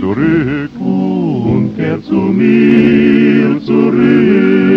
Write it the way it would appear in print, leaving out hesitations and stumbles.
Zurück und kehrt zu mir zurück.